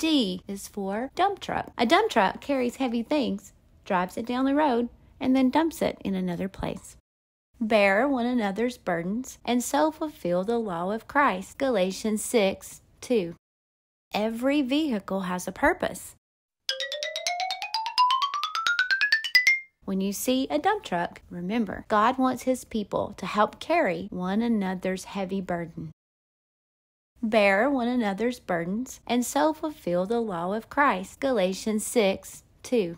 D is for dump truck. A dump truck carries heavy things, drives it down the road, and then dumps it in another place. Bear one another's burdens, and so fulfill the law of Christ. Galatians 6:2. Every vehicle has a purpose. When you see a dump truck, remember, God wants His people to help carry one another's heavy burden. Bear one another's burdens, and so fulfill the law of Christ. Galatians 6:2.